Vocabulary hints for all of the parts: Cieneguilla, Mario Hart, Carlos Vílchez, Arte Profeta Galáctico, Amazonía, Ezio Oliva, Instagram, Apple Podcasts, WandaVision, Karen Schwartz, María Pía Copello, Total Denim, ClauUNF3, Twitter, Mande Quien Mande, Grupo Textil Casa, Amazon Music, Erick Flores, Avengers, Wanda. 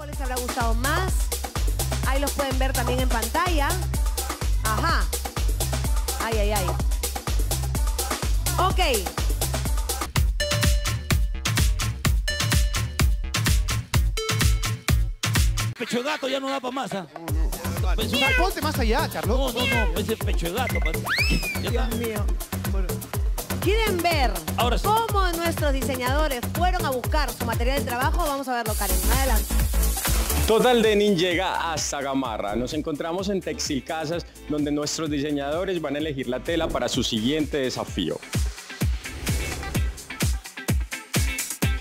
¿Cuál les habrá gustado más? Ahí los pueden ver también en pantalla. Ajá. Ay, ay, ay. Ok. Pecho de gato ya no da para más, ¿ah? Ponte más allá, Carlos. No, no, no, es el pecho de gato. Dios mío. Bueno. ¿Quieren ver ahora sí cómo nuestros diseñadores fueron a buscar su material de trabajo? Vamos a verlo, Karen. Adelante. Total Denim llega a Sagamarra. Nos encontramos en Textil Casas, donde nuestros diseñadores van a elegir la tela para su siguiente desafío.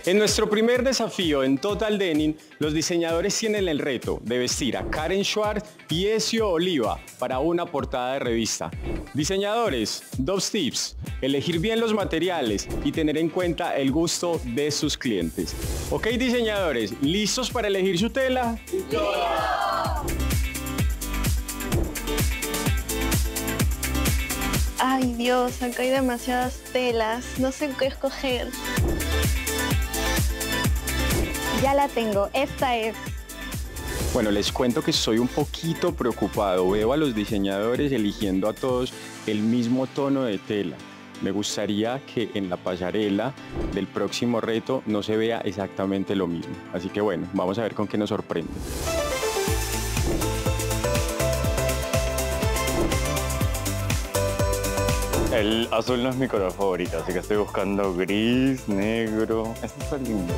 En nuestro primer desafío en Total Denim, los diseñadores tienen el reto de vestir a Karen Schwartz y Ezio Oliva para una portada de revista. Diseñadores, dos tips: elegir bien los materiales y tener en cuenta el gusto de sus clientes. Ok, diseñadores, ¿listos para elegir su tela? ¡Sí! Ay Dios, acá hay demasiadas telas, no sé qué escoger. Ya la tengo, esta es. Bueno, les cuento que estoy un poquito preocupado. Veo a los diseñadores eligiendo a todos el mismo tono de tela. Me gustaría que en la pasarela del próximo reto no se vea exactamente lo mismo. Así que bueno, vamos a ver con qué nos sorprende. El azul no es mi color favorito, así que estoy buscando gris, negro. Eso está lindo.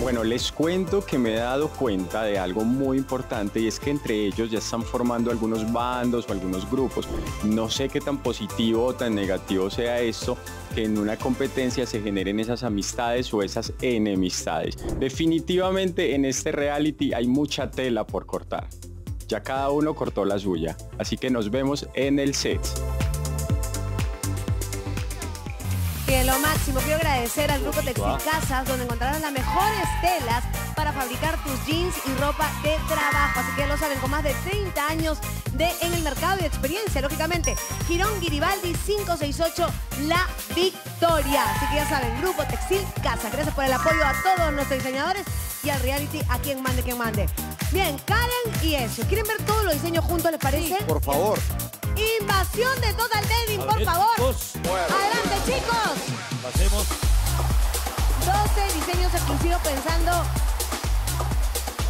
Bueno, les cuento que me he dado cuenta de algo muy importante, y es que entre ellos ya están formando algunos bandos o algunos grupos. No sé qué tan positivo o tan negativo sea esto, que en una competencia se generen esas amistades o esas enemistades. Definitivamente en este reality hay mucha tela por cortar. Ya cada uno cortó la suya, así que nos vemos en el set. Que lo máximo. Quiero agradecer al Grupo Textil Casas, donde encontrarás las mejores telas para fabricar tus jeans y ropa de trabajo. Así que lo saben, con más de 30 años en el mercado y de experiencia, lógicamente. Girón Giribaldi 568, La Victoria. Así que ya saben, Grupo Textil Casas. Gracias por el apoyo a todos nuestros diseñadores y al reality a Quien Mande Quien Mande. Bien, Karen y Ezio, ¿quieren ver todos los diseños juntos, les parece? Sí, por favor. Invasión de Total Denim, por favor. Adelante, chicos. Pasemos. 12 diseños exclusivos pensando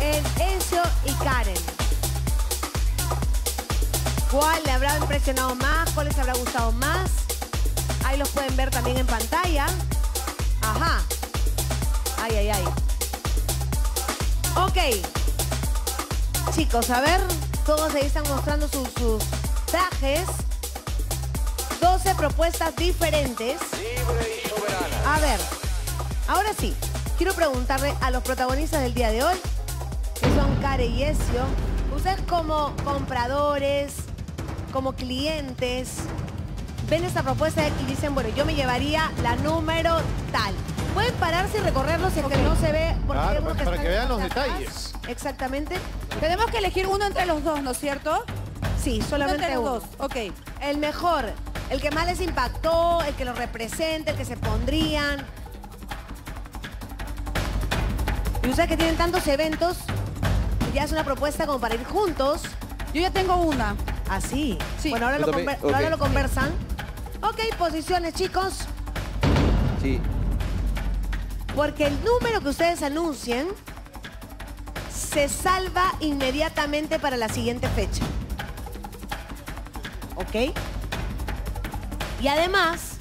en Ezio y Karen. ¿Cuál le habrá impresionado más? ¿Cuál les habrá gustado más? Ahí los pueden ver también en pantalla. Ajá. Ay, ay, ay. Ok. Chicos, a ver, todos ahí están mostrando sus trajes, 12 propuestas diferentes. Libre y soberana. A ver, ahora sí, quiero preguntarle a los protagonistas del día de hoy, que son Karen y Ezio. Ustedes como compradores, como clientes, ven esta propuesta y dicen, bueno, yo me llevaría la número tal. Pueden pararse y recorrerlos si es que no se ve. Claro, para que vean los detalles. Exactamente. Tenemos que elegir uno entre los dos, ¿no es cierto? Sí, solamente uno. Ok. El mejor, el que más les impactó, el que los representa, el que se pondrían. Y ustedes que tienen tantos eventos, ya es una propuesta como para ir juntos. Yo ya tengo una. ¿Ah, sí? Sí. Bueno, ahora, ahora lo conversan. Ok, posiciones, chicos. Sí. Porque el número que ustedes anuncien se salva inmediatamente para la siguiente fecha. ¿Ok? Y además,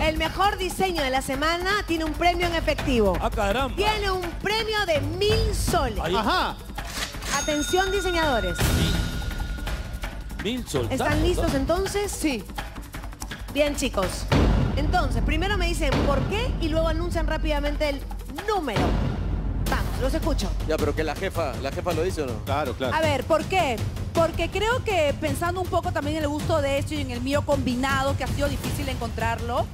el mejor diseño de la semana tiene un premio en efectivo. ¡Ah, caramba! Tiene un premio de 1.000 soles. Ahí. Ajá. Atención, diseñadores. 1.000 soles. ¿Están listos entonces? Sí. Bien, chicos. Entonces, primero me dicen por qué y luego anuncian rápidamente el número. Vamos, los escucho. Ya, pero que la jefa lo dice, ¿o no? Claro, claro. A ver, ¿por qué? Porque creo que pensando un poco también en el gusto de Ezio y en el mío combinado, que ha sido difícil encontrarlo,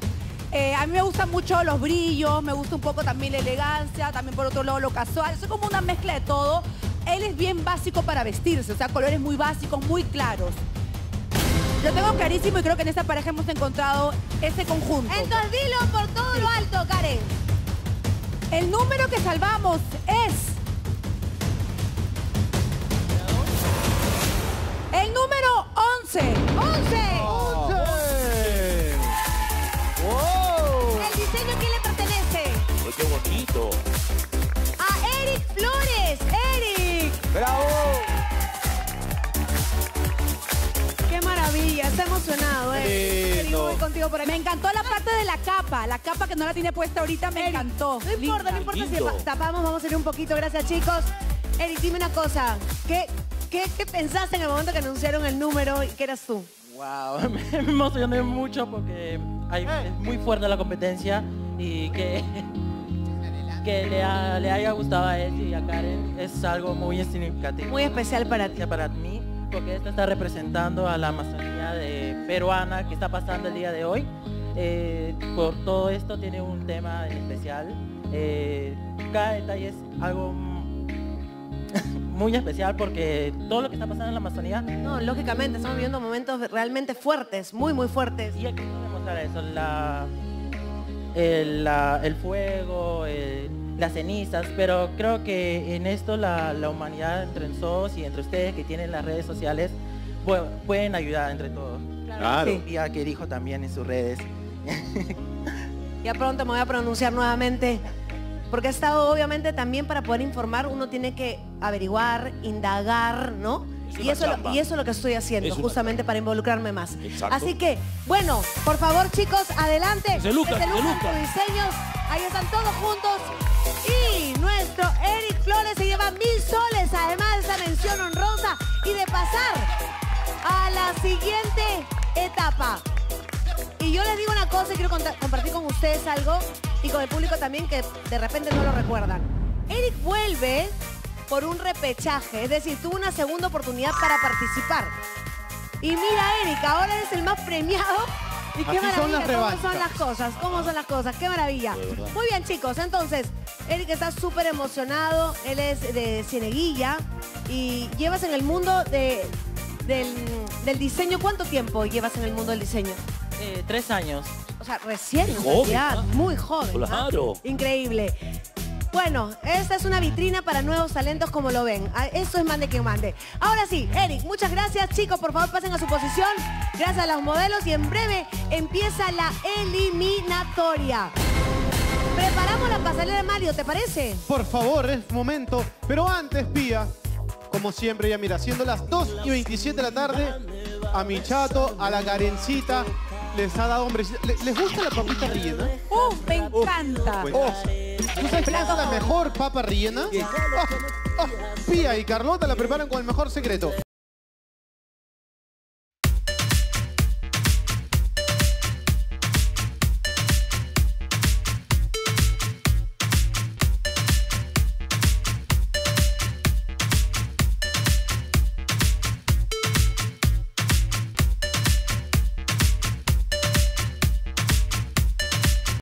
a mí me gustan mucho los brillos, me gusta un poco también la elegancia, también por otro lado lo casual, eso es como una mezcla de todo. Él es bien básico para vestirse, o sea, colores muy básicos, muy claros. Lo tengo clarísimo y creo que en esta pareja hemos encontrado ese conjunto. Entonces dilo por todo lo alto, Karen. El número que salvamos es... ¡Bravo! ¡Qué maravilla! Está emocionado, Voy contigo por aquí. Me encantó la parte de la capa que no la tiene puesta ahorita, me encantó. No importa, no importa si tapamos, vamos a ir un poquito. Gracias, chicos. Erick, dime una cosa. ¿Qué pensaste en el momento que anunciaron el número y que eras tú? Wow, me emocioné mucho porque es muy fuerte la competencia y que le haya gustado a él y a Karen es algo muy significativo. Muy especial para ti. Para mí, porque esta está representando a la Amazonía peruana que está pasando el día de hoy. Por todo esto tiene un tema especial. Cada detalle es algo muy especial porque todo lo que está pasando en la Amazonía... No, lógicamente, estamos viviendo momentos realmente fuertes, muy, muy fuertes. Y aquí vamos a mostrar eso, el fuego, las cenizas, pero creo que en esto la humanidad entre nosotros y entre ustedes que tienen las redes sociales pueden ayudar entre todos. Claro. Sí. Ya que dijo también en sus redes. Ya pronto me voy a pronunciar nuevamente. Porque ha estado, obviamente, también para poder informar, uno tiene que averiguar, indagar, ¿no? Y eso es lo que estoy haciendo, justamente para involucrarme más. Exacto. Así que, bueno, por favor, chicos, adelante. Se lucran tus diseños. Ahí están todos juntos. Y nuestro Erick Flores se lleva 1.000 soles, además de esa mención honrosa. Y de pasar a la siguiente etapa. Y yo les digo una cosa y quiero compartir con ustedes algo... y con el público también, que de repente no lo recuerdan. Erick vuelve por un repechaje, es decir, tuvo una segunda oportunidad para participar. Y mira, Erick, ahora es el más premiado. Y qué maravilla, cómo son las cosas, qué maravilla. Muy bien, chicos, entonces, Erick está súper emocionado, él es de Cieneguilla y llevas en el mundo del diseño, ¿cuánto tiempo llevas en el mundo del diseño? 3 años. O sea, recién, muy joven. Claro. ¿Ah? Increíble. Bueno, esta es una vitrina para nuevos talentos, como lo ven. Eso es Mande Quien Mande. Ahora sí, Erick, muchas gracias. Chicos, por favor, pasen a su posición. Gracias a los modelos. Y en breve empieza la eliminatoria. Preparamos la pasarela de Mario, ¿te parece? Por favor, es momento. Pero antes, Pía, como siempre, ya mira, siendo las 2:27 de la tarde, a mi chato, a la Karencita... Les ha dado hombre. ¿Les gusta la papita rellena? ¡Oh, me encanta! Oh, ¿tú sabes qué es la mejor papa rellena? Pía y Carlota la preparan con el mejor secreto.